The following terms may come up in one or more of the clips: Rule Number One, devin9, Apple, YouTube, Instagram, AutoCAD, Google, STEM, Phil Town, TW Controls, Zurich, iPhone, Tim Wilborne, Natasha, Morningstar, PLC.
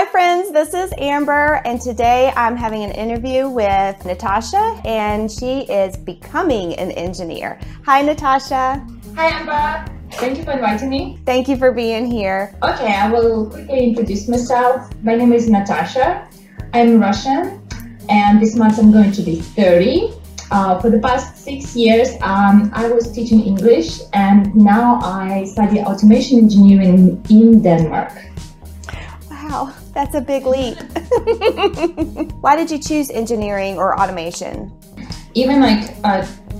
Hi friends, this is Amber, and today I'm having an interview with Natasha, and she is becoming an engineer. Hi Natasha. Hi Amber. Thank you for inviting me. Thank you for being here. Okay, I will quickly introduce myself. My name is Natasha. I'm Russian, and this month I'm going to be 30. For the past 6 years, I was teaching English, and now I study automation engineering in Denmark. Wow, that's a big leap. Why did you choose engineering or automation? Even like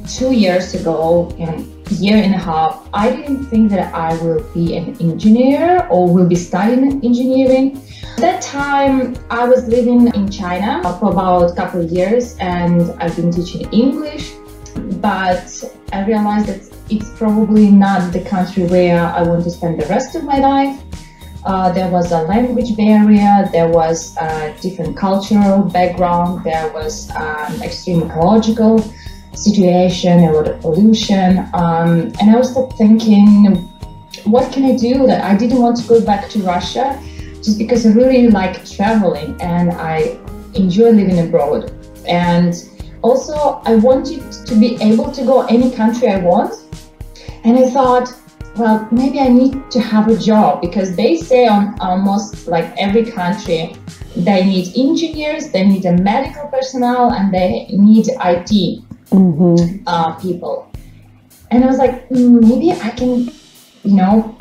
2 years ago, a year and a half, I didn't think that I will be an engineer or will be studying engineering. At that time, I was living in China for about a couple of years, and I've been teaching English, but I realized that it's probably not the country where I want to spend the rest of my life. There was a language barrier, there was a different cultural background, there was extreme ecological situation, a lot of pollution, and I was thinking, what can I do? That I didn't want to go back to Russia, just because I really like traveling and I enjoy living abroad, and also I wanted to be able to go any country I want. And I thought, well, maybe I need to have a job, because they say on almost like every country they need engineers, they need a medical personnel, and they need IT people. And I was like, maybe I can, you know,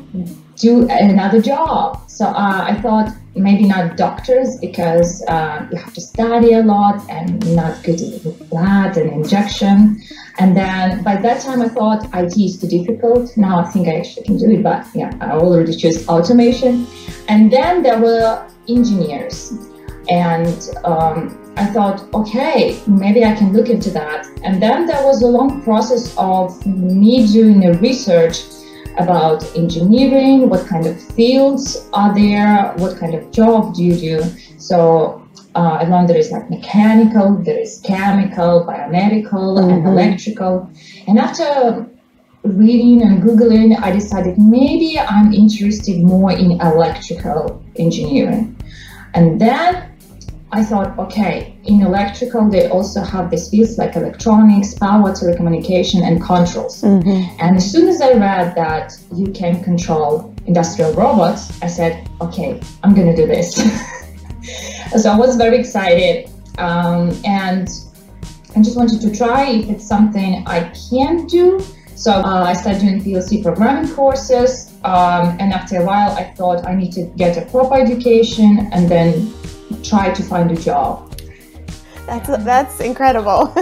do another job. So I thought maybe not doctors, because you have to study a lot and not good with blood and injection. And then by that time I thought IT is too difficult. Now I think I actually can do it, but yeah, I already chose automation. And then there were engineers, and I thought, okay, maybe I can look into that. And then there was a long process of me doing a research about engineering, what kind of fields are there, what kind of job do you do. So along there is like mechanical, there is chemical, biomedical, and electrical. And after reading and Googling, I decided maybe I'm interested more in electrical engineering. And then I thought, okay, in electrical, they also have these fields like electronics, power, telecommunication, and controls. And as soon as I read that you can control industrial robots, I said, okay, I'm going to do this. So I was very excited, and I just wanted to try if it's something I can do. So I started doing PLC programming courses, and after a while, I thought I need to get a proper education and then try to find a job. That's incredible.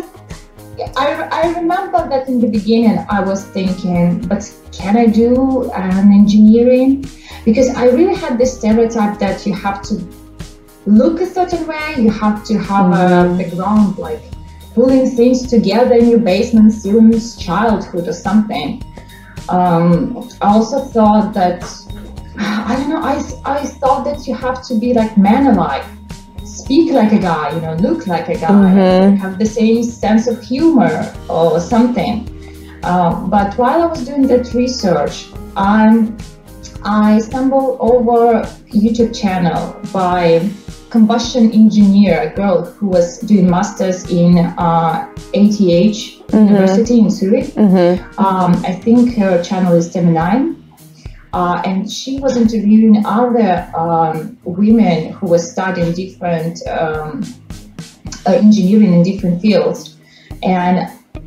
I remember that in the beginning I was thinking, but can I do engineering? Because I really had this stereotype that you have to look a certain way, you have to have a background like pulling things together in your basement since childhood or something. I also thought that, I don't know, I thought that you have to be like man-alike, speak like a guy, you know, look like a guy, have the same sense of humor or something. But while I was doing that research, I stumbled over a YouTube channel by combustion engineer, a girl who was doing masters in ATH University in Zurich. I think her channel is devin9. And she was interviewing other women who were studying different engineering in different fields, and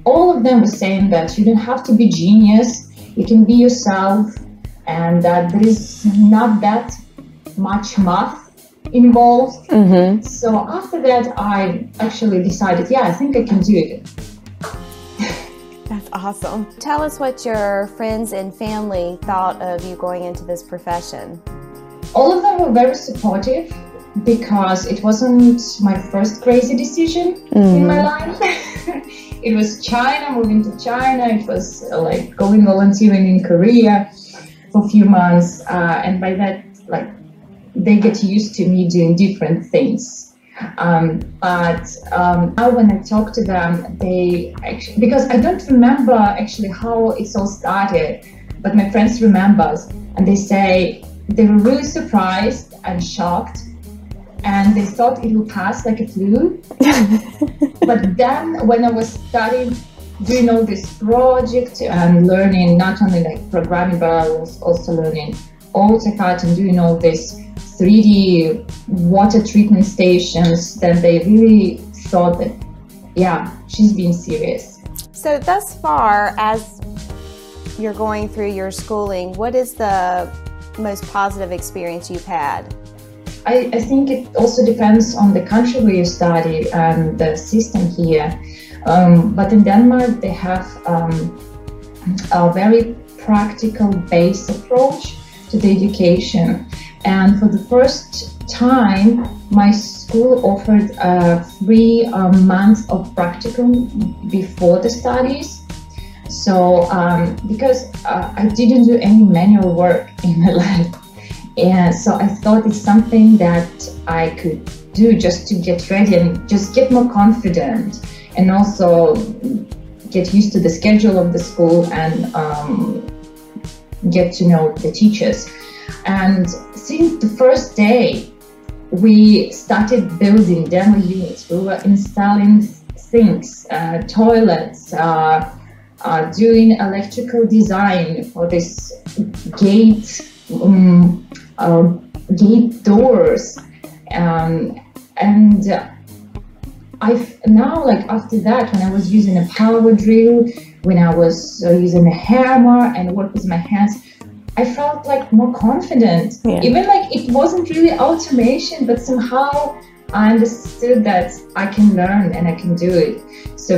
all of them were saying that you don't have to be genius, you can be yourself, and that there is not that much math involved. So after that, I actually decided, yeah, I think I can do it. That's awesome. Tell us what your friends and family thought of you going into this profession. All of them were very supportive, because it wasn't my first crazy decision in my life. It was China, moving to China. It was like going volunteering in Korea for a few months. And by that, like, they get used to me doing different things. But now when I talk to them, they actually, because I don't remember actually how it's all started, but my friends remember, and they say they were really surprised and shocked and they thought it would pass like a flu. But then when I was studying, doing all this project and learning not only like programming, but I was also learning AutoCAD and doing all this 3D water treatment stations, then they really thought that, yeah, she's being serious. So thus far, as you're going through your schooling, what is the most positive experience you've had? I think it also depends on the country where you study and the system here. But in Denmark, they have a very practical-based approach to the education. And for the first time, my school offered a free month of practicum before the studies. So, because I didn't do any manual work in my life. And so I thought it's something that I could do just to get ready and just get more confident and also get used to the schedule of the school and get to know the teachers. And since the first day, we started building demo units. We were installing sinks, toilets, doing electrical design for this gate doors, and now, like after that, when I was using a power drill, when I was using a hammer and work with my hands, I felt like more confident. Yeah. Even like it wasn't really automation, but somehow I understood that I can learn and I can do it. So,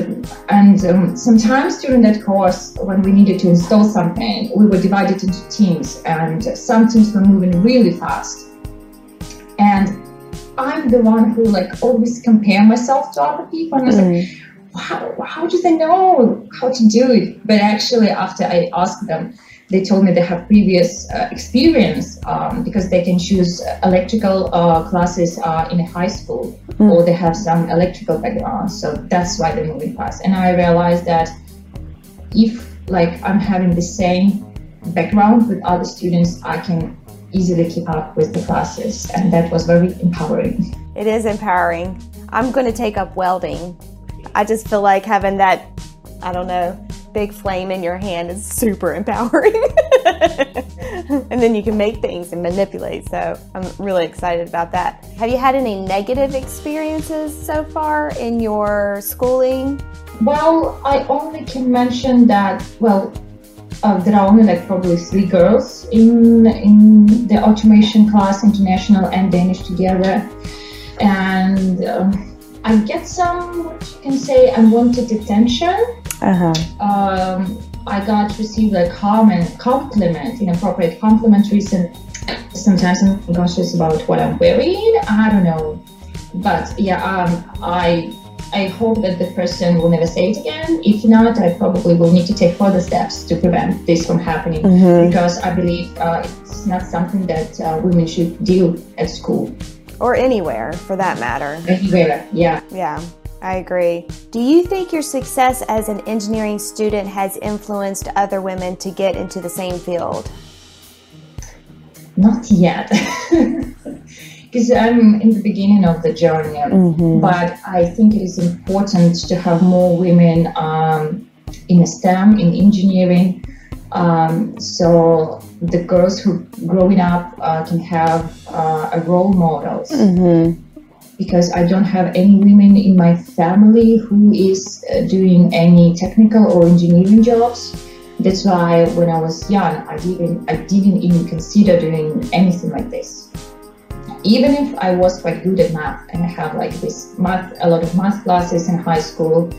and sometimes during that course, when we needed to install something, we were divided into teams, and some teams were moving really fast. And I'm the one who like always compare myself to other people, and I was like, wow, how do they know how to do it? But actually, after I asked them, they told me they have previous experience because they can choose electrical classes in high school, or they have some electrical background. So that's why they're moving fast. And I realized that if like I'm having the same background with other students, I can easily keep up with the classes. And that was very empowering. It is empowering. I'm going to take up welding. I just feel like having that, I don't know, big flame in your hand is super empowering. And then you can make things and manipulate, so I'm really excited about that. Have you had any negative experiences so far in your schooling? Well, I only can mention that, well, there are only like probably 3 girls in the automation class, international and Danish together, and I get some, what you can say, unwanted attention. I received a compliment, inappropriate compliment recently. Sometimes I'm conscious about what I'm wearing, I don't know. But yeah, I hope that the person will never say it again. If not, I probably will need to take further steps to prevent this from happening, because I believe it's not something that women should deal at school. Or anywhere, for that matter. Anywhere, yeah. Yeah. I agree. Do you think your success as an engineering student has influenced other women to get into the same field? Not yet, because I'm in the beginning of the journey, but I think it is important to have more women in STEM, in engineering, so the girls who growing up can have a role models. Because I don't have any women in my family who is doing any technical or engineering jobs. That's why when I was young, I didn't even consider doing anything like this. Even if I was quite good at math, and I have like this math, a lot of math classes in high school,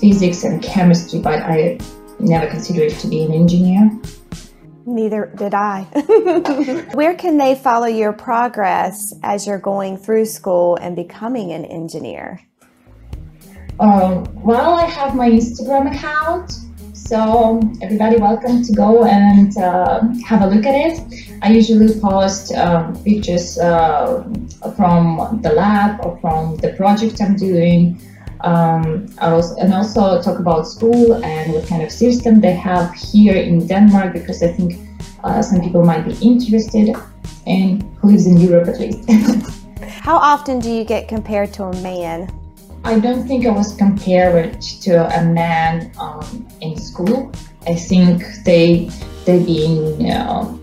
physics and chemistry, but I never considered to be an engineer. Neither did I. Where can they follow your progress as you're going through school and becoming an engineer? Well, I have my Instagram account, so everybody welcome to go and have a look at it. I usually post pictures from the lab or from the project I'm doing. And also talk about school and what kind of system they have here in Denmark, because I think some people might be interested in who lives in Europe at least. How often do you get compared to a man? I don't think I was compared to a man in school. I think they being, you know,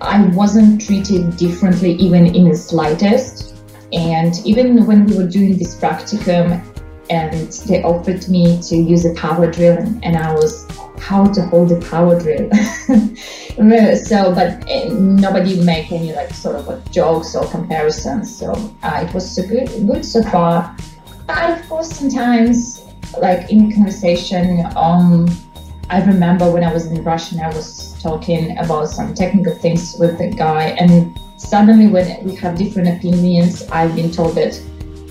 I wasn't treated differently even in the slightest. And even when we were doing this practicum and they offered me to use a power drill, and I was how to hold a power drill. So, but nobody make any like sort of like jokes or comparisons. So it was so good so far. But of course, sometimes like in conversation, I remember when I was in Russian, I was talking about some technical things with the guy, and suddenly when we have different opinions, I've been told that,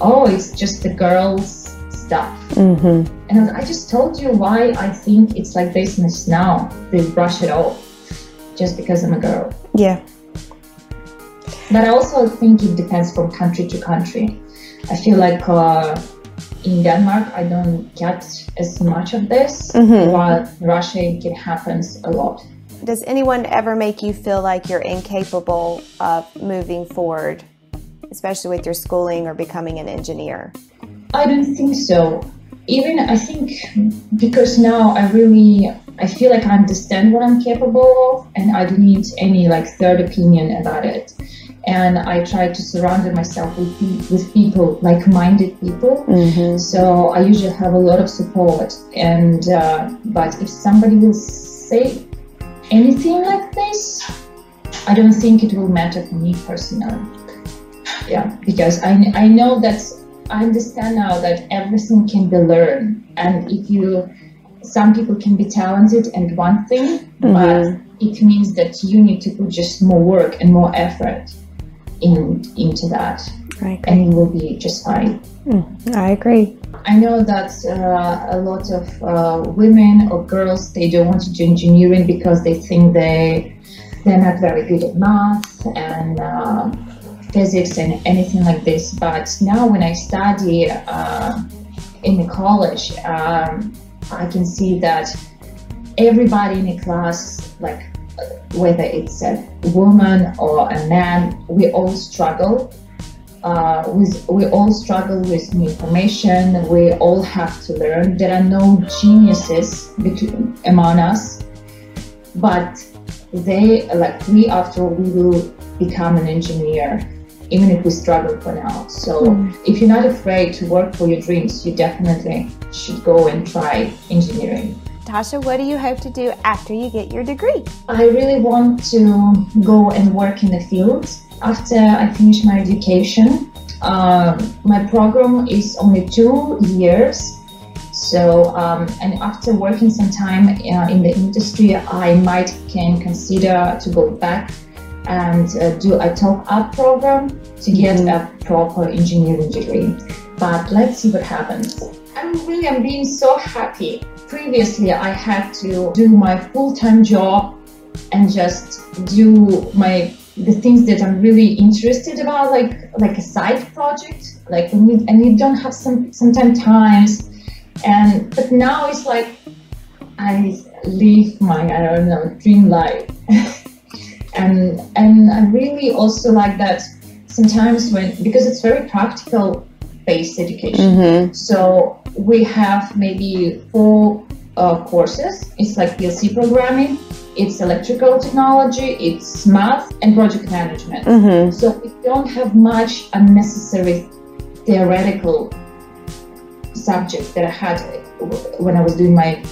oh, it's just the girls' stuff. Mm-hmm. And I just told you why I think it's like this now. They brush it off just because I'm a girl. Yeah. But I also think it depends from country to country. I feel like in Denmark, I don't get as much of this, mm-hmm. while in Russia, it happens a lot. Does anyone ever make you feel like you're incapable of moving forward, especially with your schooling or becoming an engineer? I don't think so. Even I think because now I feel like I understand what I'm capable of, and I don't need any like third opinion about it. And I try to surround myself with people, like-minded people. Mm-hmm. So I usually have a lot of support. And but if somebody will say anything like this, I don't think it will matter for me personally. Yeah, because I know that I understand now that everything can be learned, and some people can be talented at one thing, mm-hmm. but it means that you need to put just more work and more effort into that, and it will be just fine. Mm, I agree. I know that a lot of women or girls, they don't want to do engineering because they think they're not very good at math and physics and anything like this. But now when I study in the college, I can see that everybody in the class, like whether it's a woman or a man, we all struggle. We all struggle with new information. We all have to learn. There are no geniuses among us, but we after all, we will become an engineer, even if we struggle for now. So if you're not afraid to work for your dreams, you definitely should go and try engineering. Natasha, what do you hope to do after you get your degree? I really want to go and work in the field. After I finish my education, my program is only 2 years. So, and after working some time in the industry, I can consider to go back and do a top-up program to get a proper engineering degree. But let's see what happens. I'm being so happy. Previously, I had to do my full-time job and just do the things that I'm really interested about, like a side project, like and you don't have sometimes times, but now it's like I live my dream life, and I really also like that sometimes because it's very practical based education, mm-hmm. so we have maybe 4 courses. It's like PLC programming, it's electrical technology, it's math and project management. Mm-hmm. So we don't have much unnecessary theoretical subjects that I had when I was doing my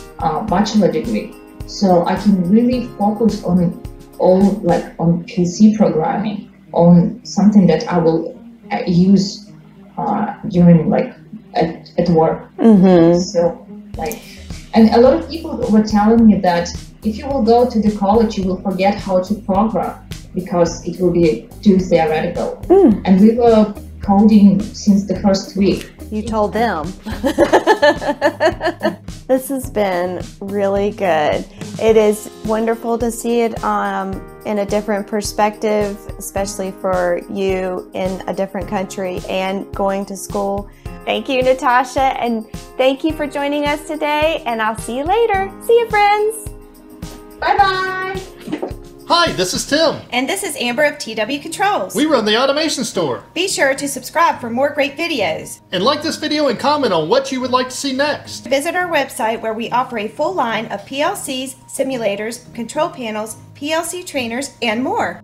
bachelor degree. So I can really focus on on PC programming, on something that I will use during at work. Mm-hmm. So and a lot of people were telling me that if you will go to the college, you will forget how to program because it will be too theoretical. Mm. And we were coding since the first week. You told them. This has been really good. It is wonderful to see it in a different perspective, especially for you in a different country and going to school. Thank you, Natasha, and thank you for joining us today, and I'll see you later. See you, friends. Bye-bye. Hi, this is Tim. And this is Amber of TW Controls. We run the Automation Store. Be sure to subscribe for more great videos. And like this video and comment on what you would like to see next. Visit our website where we offer a full line of PLCs, simulators, control panels, PLC trainers, and more.